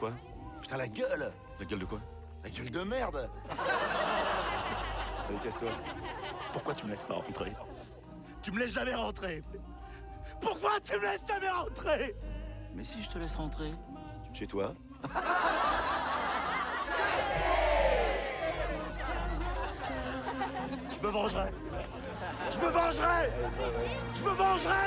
quoi? Putain, la gueule! La gueule de quoi? La gueule de merde! Allez, casse-toi. Pourquoi tu me laisses pas rentrer? Tu me laisses jamais rentrer! Pourquoi tu me laisses jamais rentrer? Mais si, je te laisse rentrer. Chez toi? Je me vengerai! Je me vengerai! Je me vengerai!